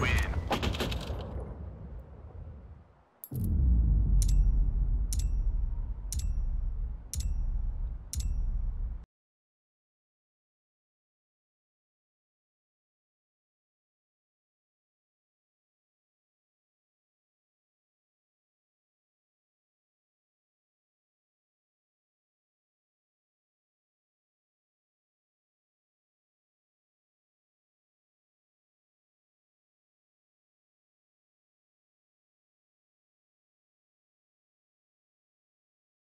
win.